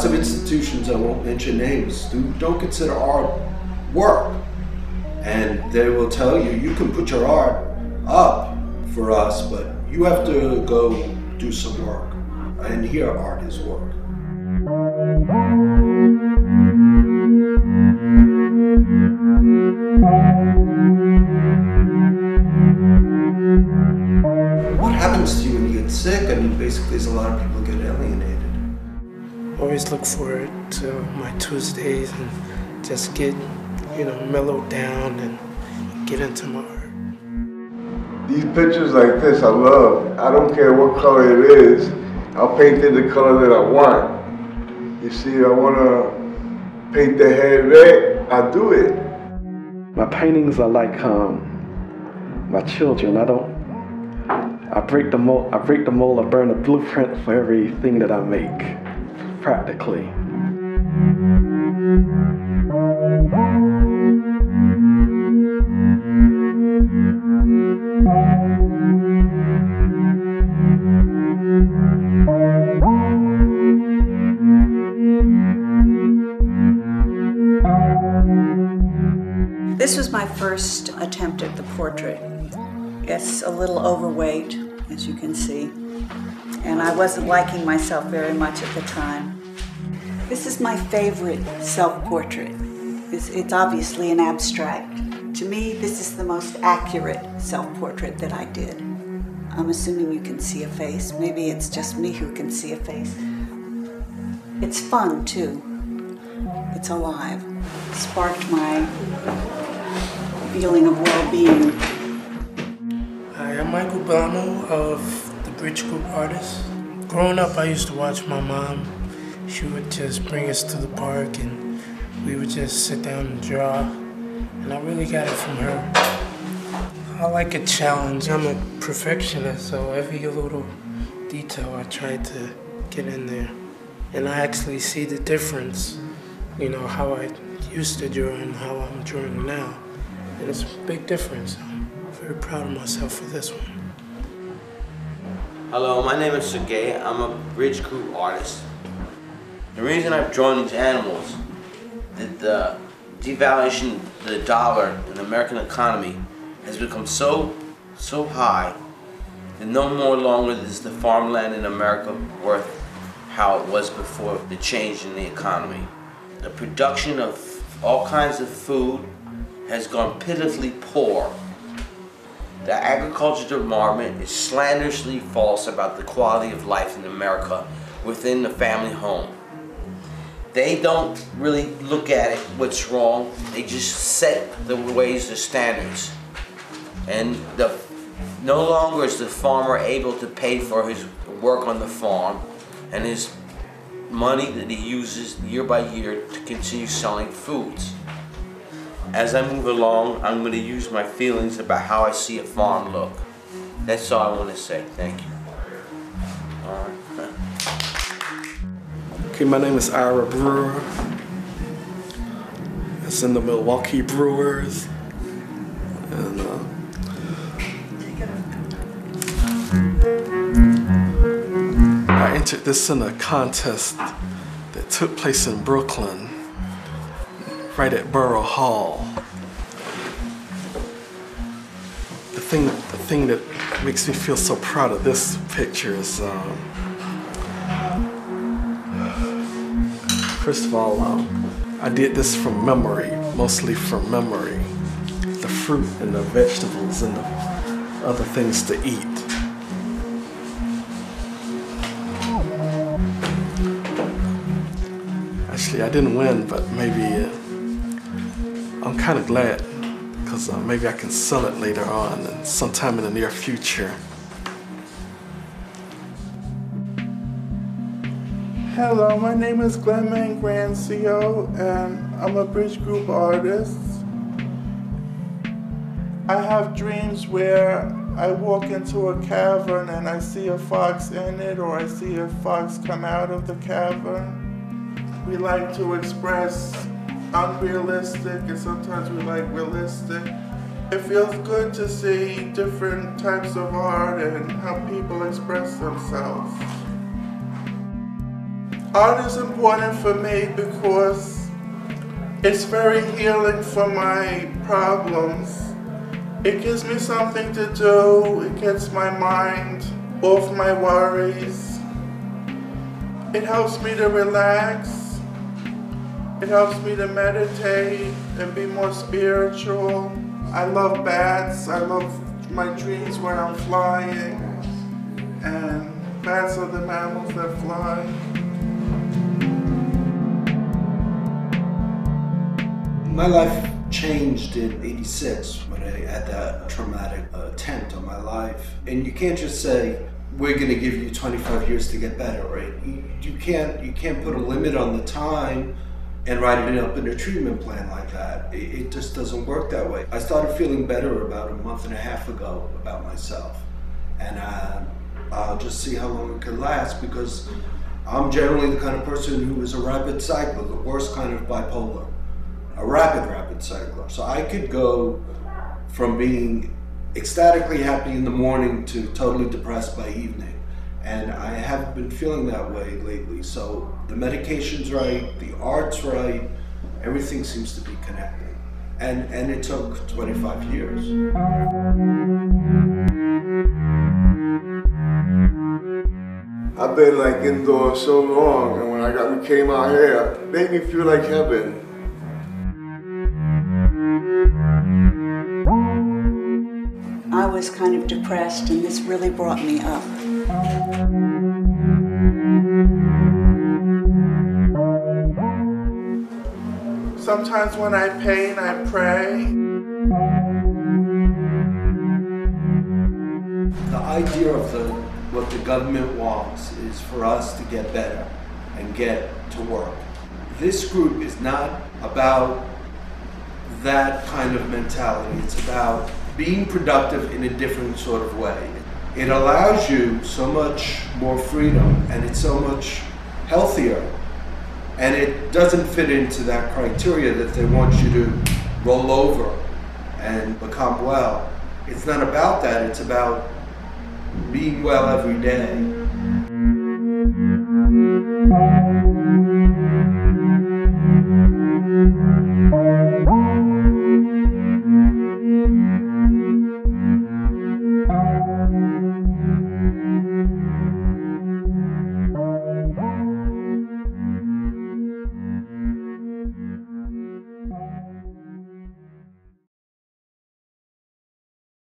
lots of institutions, I won't mention names, don't consider art work. And they will tell you, you can put your art up for us, but you have to go do some work. And here, art is work. What happens to you when you get sick? I mean, basically, a lot of people get alienated. I always look forward to my Tuesdays and just get, you know, mellow down and get into my art. These pictures like this, I love. I don't care what color it is. I'll paint it the color that I want. You see, I want to paint the head red, I do it. My paintings are like my children. I break the mold, I burn the blueprint for everything that I make, practically. This was my first attempt at the portrait. It's a little overweight, as you can see, and I wasn't liking myself very much at the time. This is my favorite self-portrait. It's obviously an abstract. To me, this is the most accurate self-portrait that I did. I'm assuming you can see a face. Maybe it's just me who can see a face. It's fun, too. It's alive. It sparked my feeling of well-being. Hi, I'm Michael Bono of The Bridge Group Artists. Growing up, I used to watch my mom. She would just bring us to the park and we would just sit down and draw. And I really got it from her. I like a challenge. I'm a perfectionist, so every little detail I try to get in there. And I actually see the difference, you know, how I used to draw and how I'm drawing now. And it's a big difference. I'm very proud of myself for this one. Hello, my name is Sergey. I'm a bridge group artist. The reason I've drawn these animals is the devaluation of the dollar in the American economy has become so high that no more longer is the farmland in America worth how it was before the change in the economy. The production of all kinds of food has gone pitifully poor. The agriculture department is slanderously false about the quality of life in America within the family home. They don't really look at it, what's wrong. They just set the ways, the standards. And no longer is the farmer able to pay for his work on the farm and his money that he uses year by year to continue selling foods. As I move along, I'm going to use my feelings about how I see a farm look. That's all I want to say. Thank you. All right. Okay, my name is Ira Brewer. It's in the Milwaukee Brewers. And, I entered this in a contest that took place in Brooklyn, right at Borough Hall. The thing that makes me feel so proud of this picture is, first of all, I did this from memory, mostly from memory. The fruit and the vegetables and the other things to eat. Actually, I didn't win, but maybe I'm kind of glad, because maybe I can sell it later on, and sometime in the near future. Hello, my name is Glenn Mangrancio, and I'm a bridge group artist. I have dreams where I walk into a cavern and I see a fox in it, or I see a fox come out of the cavern. We like to express unrealistic, and sometimes we like realistic. It feels good to see different types of art and how people express themselves. Art is important for me because it's very healing for my problems. It gives me something to do. It gets my mind off my worries. It helps me to relax. It helps me to meditate and be more spiritual. I love bats. I love my dreams where I'm flying. And bats are the mammals that fly. My life changed in '86 when I had that traumatic attempt on my life. And you can't just say, we're going to give you 25 years to get better, right? You can't put a limit on the time and write it up in a treatment plan like that. It just doesn't work that way. I started feeling better about a month and a half ago about myself. And I'll just see how long it could last, because I'm generally the kind of person who is a rapid cycler, the worst kind of bipolar. A rapid cycler. So I could go from being ecstatically happy in the morning to totally depressed by evening. And I haven't been feeling that way lately. So the medication's right, the art's right, everything seems to be connected. And it took 25 years. I've been like indoors so long, and when we came out here, it made me feel like heaven. I was kind of depressed, and this really brought me up. Sometimes when I paint, I pray. The idea of what the government wants is for us to get better and get to work. This group is not about that kind of mentality. It's about being productive in a different sort of way. It allows you so much more freedom, and it's so much healthier. And it doesn't fit into that criteria that they want you to roll over and become well. It's not about that. It's about being well every day.